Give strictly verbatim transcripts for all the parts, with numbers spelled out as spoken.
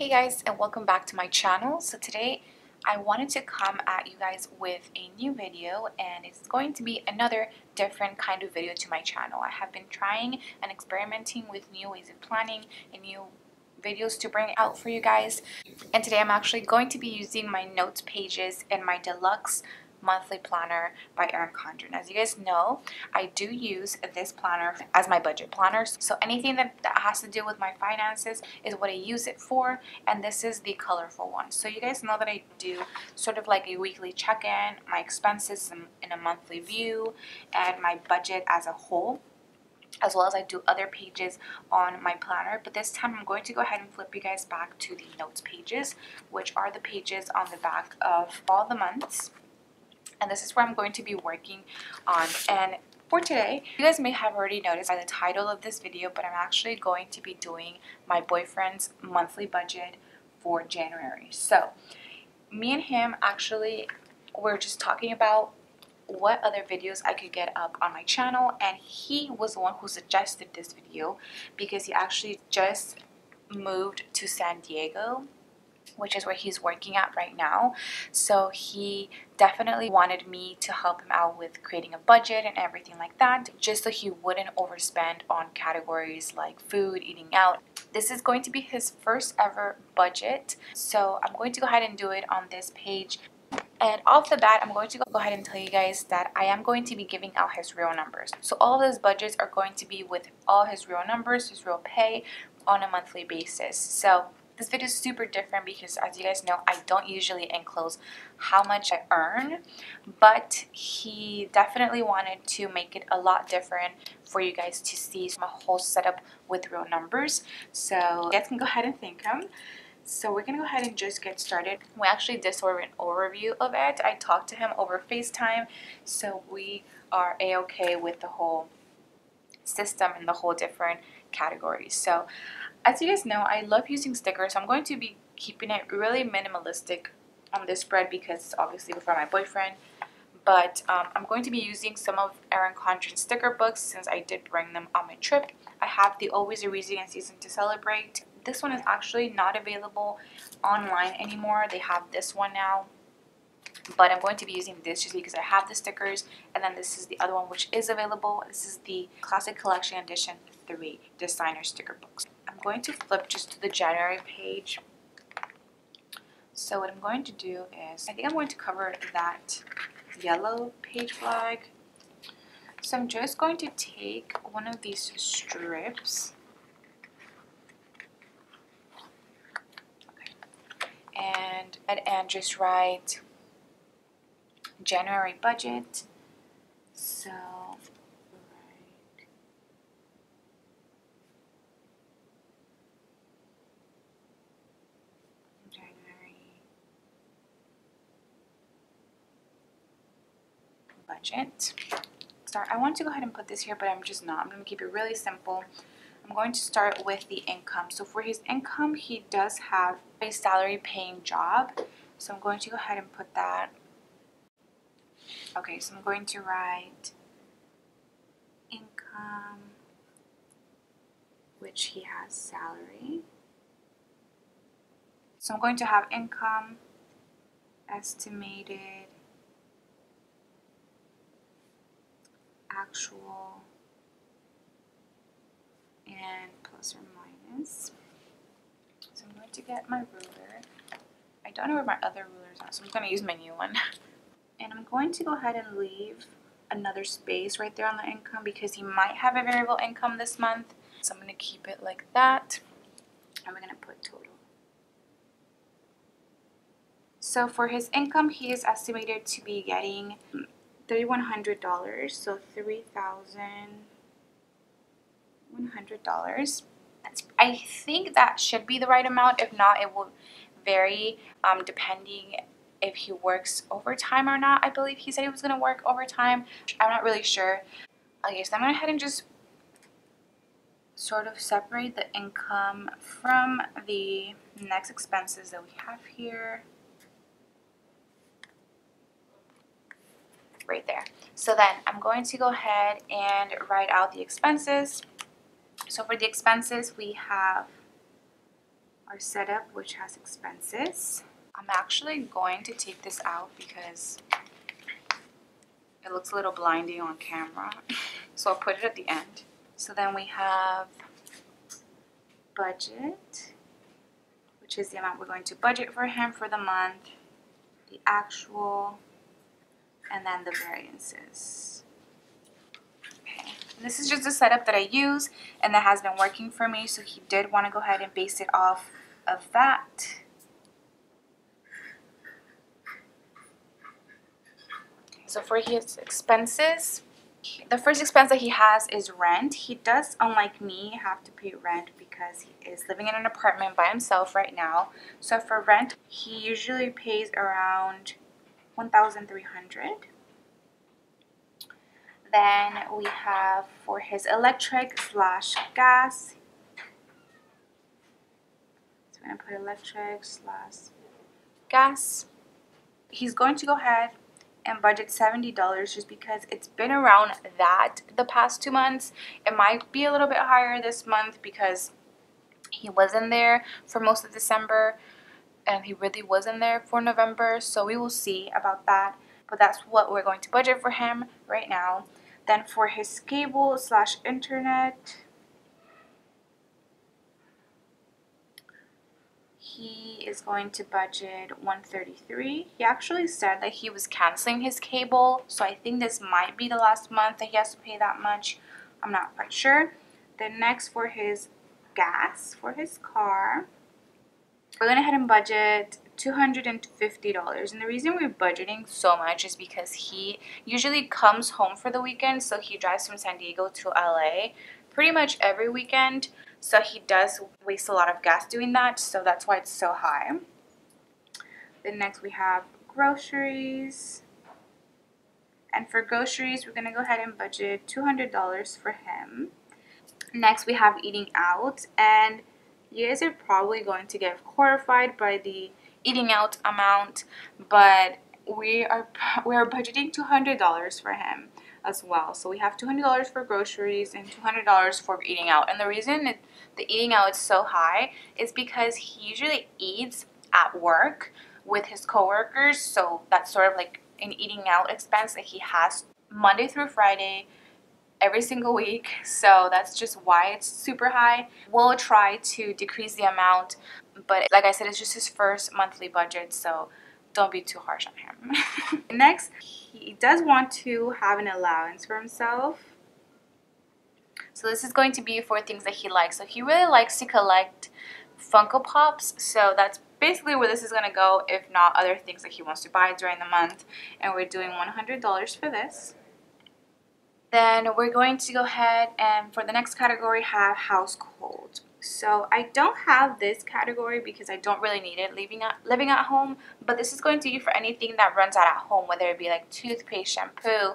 Hey guys, and welcome back to my channel. So today I wanted to come at you guys with a new video, and it's going to be another different kind of video to my channel. I have been trying and experimenting with new ways of planning and new videos to bring out for you guys, and today I'm actually going to be using my notes pages and my deluxe monthly planner by Erin Condren. As you guys know, I do use this planner as my budget planner, so anything that, that has to do with my finances is what I use it for, and this is the colorful one. So you guys know that I do sort of like a weekly check-in, my expenses in a monthly view, and my budget as a whole, as well as I do other pages on my planner. But this time I'm going to go ahead and flip you guys back to the notes pages, which are the pages on the back of all the months. And this is where I'm going to be working on. And for today, you guys may have already noticed by the title of this video, but I'm actually going to be doing my boyfriend's monthly budget for January. So me and him actually were just talking about what other videos I could get up on my channel, and he was the one who suggested this video because he actually just moved to San Diego, which is where he's working at right now. So he definitely wanted me to help him out with creating a budget and everything like that, just so he wouldn't overspend on categories like food, eating out. This is going to be his first ever budget, so I'm going to go ahead and do it on this page. And off the bat, I'm going to go ahead and tell you guys that I am going to be giving out his real numbers. So all of his budgets are going to be with all his real numbers, his real pay on a monthly basis. So this video is super different because, as you guys know, I don't usually enclose how much I earn, but he definitely wanted to make it a lot different for you guys to see my whole setup with real numbers. So you guys can go ahead and thank him. So we're gonna go ahead and just get started. We actually did sort of an overview of it. I talked to him over FaceTime, so we are a-okay with the whole system and the whole different categories. So as you guys know, I love using stickers, so I'm going to be keeping it really minimalistic on this spread because it's obviously for my boyfriend. But um, I'm going to be using some of Erin Condren's sticker books since I did bring them on my trip. I have the Always a Reason and Season to Celebrate. This one is actually not available online anymore. They have this one now, but I'm going to be using this just because I have the stickers. And then this is the other one which is available. This is the Classic Collection Edition three Designer Sticker Books. I'm going to flip just to the January page. So what I'm going to do is, I think I'm going to cover that yellow page flag. So I'm just going to take one of these strips. Okay. And, and, and just write January budget. So right. January budget. Start. I want to go ahead and put this here, but I'm just not. I'm going to keep it really simple. I'm going to start with the income. So for his income, he does have a salary paying job. So I'm going to go ahead and put that. Okay, so I'm going to write income, which he has salary. So I'm going to have income estimated actual and plus or minus. So I'm going to get my ruler. I don't know where my other rulers are, so I'm going to use my new one. And I'm going to go ahead and leave another space right there on the income because he might have a variable income this month. So I'm going to keep it like that. And we're going to put total. So for his income, he is estimated to be getting three thousand one hundred dollars. So three thousand one hundred dollars. I think that should be the right amount. If not, it will vary um, depending if he works overtime or not. I believe he said he was going to work overtime. I'm not really sure. Okay, so I'm going to go ahead and just sort of separate the income from the next expenses that we have here. Right there. So then I'm going to go ahead and write out the expenses. So for the expenses, we have our setup, which has expenses. I'm actually going to take this out because it looks a little blinding on camera. So I'll put it at the end. So then we have budget, which is the amount we're going to budget for him for the month, the actual, and then the variances. Okay. And this is just a setup that I use and that has been working for me, so he did want to go ahead and base it off of that. So for his expenses, the first expense that he has is rent. He does, unlike me, have to pay rent because he is living in an apartment by himself right now. So for rent, he usually pays around one thousand three hundred dollars. Then we have for his electric slash gas. So I'm going to put electric slash gas. He's going to go ahead and budget seventy dollars just because it's been around that the past two months. It might be a little bit higher this month because he wasn't there for most of December and he really wasn't there for November, so we will see about that, but that's what we're going to budget for him right now. Then for his cable slash internet, he is going to budget one hundred thirty-three dollars. He actually said that he was canceling his cable, so I think this might be the last month that he has to pay that much. I'm not quite sure. Then next for his gas, for his car, we're going to head and budget two hundred fifty dollars. And the reason we're budgeting so much is because he usually comes home for the weekend, so he drives from San Diego to L A pretty much every weekend. So he does waste a lot of gas doing that, so that's why it's so high. Then next we have groceries. And for groceries, we're going to go ahead and budget two hundred dollars for him. Next we have eating out. And you guys are probably going to get horrified by the eating out amount, but we are, we are budgeting two hundred dollars for him as well. So we have two hundred dollars for groceries and two hundred dollars for eating out. And the reason it, the eating out is so high is because he usually eats at work with his coworkers. So that's sort of like an eating out expense that he has Monday through Friday every single week. So that's just why it's super high. We'll try to decrease the amount, but like I said, it's just his first monthly budget, so don't be too harsh on him. Next, he does want to have an allowance for himself. So this is going to be for things that he likes. So he really likes to collect Funko Pops. So that's basically where this is going to go, if not other things that he wants to buy during the month. And we're doing one hundred dollars for this. Then we're going to go ahead and for the next category have household. So I don't have this category because I don't really need it living at, living at home, but this is going to be for anything that runs out at home, whether it be like toothpaste, shampoo,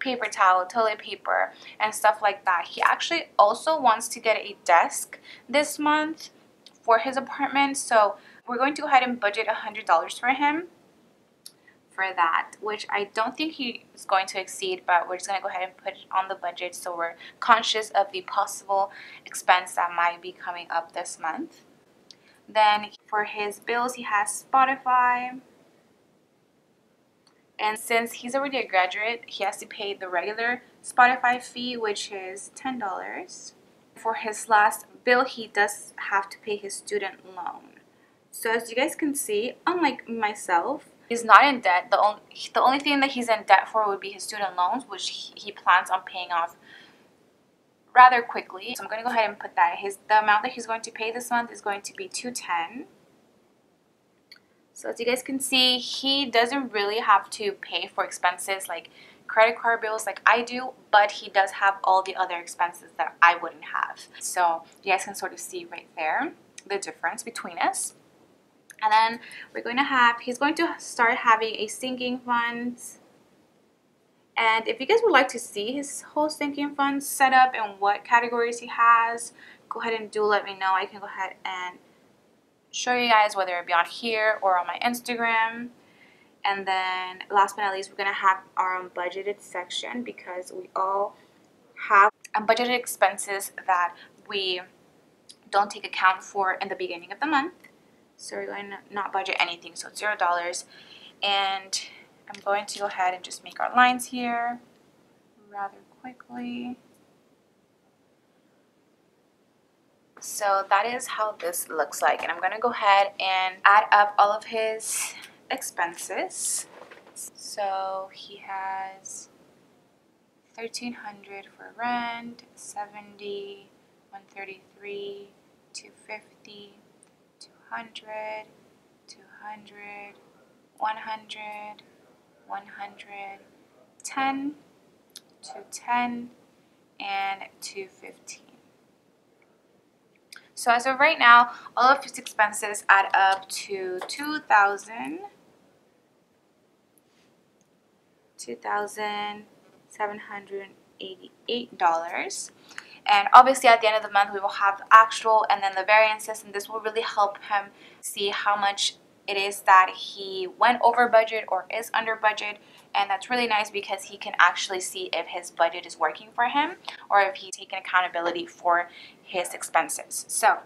paper towel, toilet paper, and stuff like that. He actually also wants to get a desk this month for his apartment, so we're going to go ahead and budget one hundred dollars for him for that, which I don't think he is going to exceed, but we're just going to go ahead and put it on the budget so we're conscious of the possible expense that might be coming up this month. Then for his bills, he has Spotify. And since he's already a graduate, he has to pay the regular Spotify fee, which is ten dollars. For his last bill, he does have to pay his student loan. So as you guys can see, unlike myself, he's not in debt. The only, the only thing that he's in debt for would be his student loans, which he plans on paying off rather quickly. So I'm going to go ahead and put that. His, the amount that he's going to pay this month is going to be two hundred ten dollars. So as you guys can see, he doesn't really have to pay for expenses like credit card bills like I do, but he does have all the other expenses that I wouldn't have. So you guys can sort of see right there the difference between us. And then we're going to have, he's going to start having a sinking fund. And if you guys would like to see his whole sinking fund set up and what categories he has, go ahead and do let me know. I can go ahead and show you guys, whether it be on here or on my Instagram. And then last but not least, we're going to have our unbudgeted section because we all have unbudgeted expenses that we don't take account for in the beginning of the month. So we're going to not budget anything, so it's zero dollars. And I'm going to go ahead and just make our lines here rather quickly. So that is how this looks like, and I'm going to go ahead and add up all of his expenses. So he has thirteen hundred for rent, seventy, one thirty-three, two fifty, two hundred, two hundred, one hundred, one hundred, ten, two ten, and two fifteen. So as of right now, all of his expenses add up to two thousand, two thousand seven hundred eighty-eight dollars. And obviously at the end of the month we will have the actual and then the variances, and this will really help him see how much it is that he went over budget or is under budget. And that's really nice because he can actually see if his budget is working for him or if he's taking accountability for his expenses. So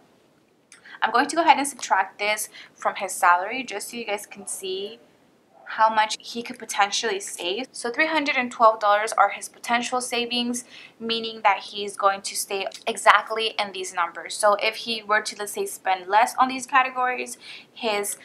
I'm going to go ahead and subtract this from his salary just so you guys can see how much he could potentially save. So three hundred twelve dollars are his potential savings, meaning that he's going to stay exactly in these numbers. So if he were to, let's say, spend less on these categories, his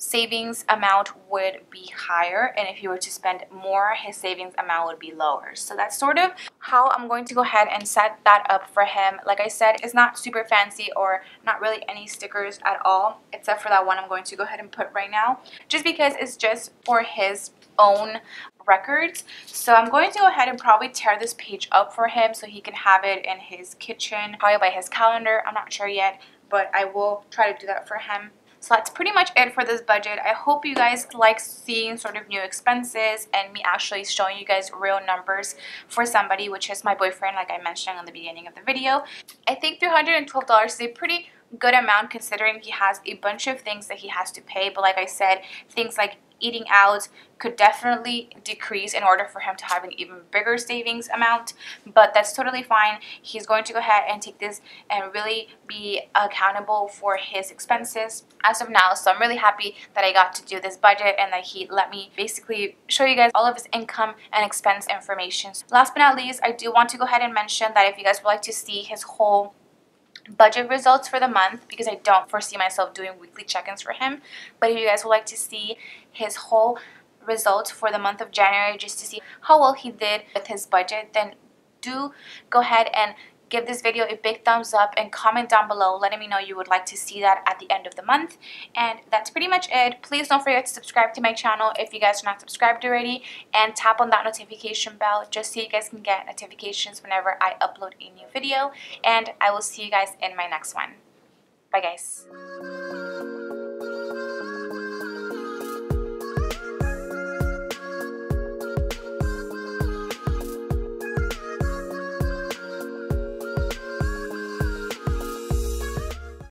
savings amount would be higher, and if he were to spend more, his savings amount would be lower. So that's sort of how I'm going to go ahead and set that up for him. Like I said, it's not super fancy or not really any stickers at all, except for that one I'm going to go ahead and put right now, just because it's just for his own records. So I'm going to go ahead and probably tear this page up for him so he can have it in his kitchen, probably by his calendar. I'm not sure yet, but I will try to do that for him. So that's pretty much it for this budget. I hope you guys like seeing sort of new expenses and me actually showing you guys real numbers for somebody, which is my boyfriend, like I mentioned in the beginning of the video. I think three hundred twelve dollars is a pretty good amount considering he has a bunch of things that he has to pay. But like I said, things like eating out could definitely decrease in order for him to have an even bigger savings amount, but that's totally fine. He's going to go ahead and take this and really be accountable for his expenses as of now. So I'm really happy that I got to do this budget and that he let me basically show you guys all of his income and expense information. Last but not least, I do want to go ahead and mention that if you guys would like to see his whole budget results for the month, because I don't foresee myself doing weekly check-ins for him, but if you guys would like to see his whole results for the month of January just to see how well he did with his budget, then do go ahead and give this video a big thumbs up and comment down below letting me know you would like to see that at the end of the month. And that's pretty much it. Please don't forget to subscribe to my channel if you guys are not subscribed already, and tap on that notification bell just so you guys can get notifications whenever I upload a new video. And I will see you guys in my next one. Bye guys.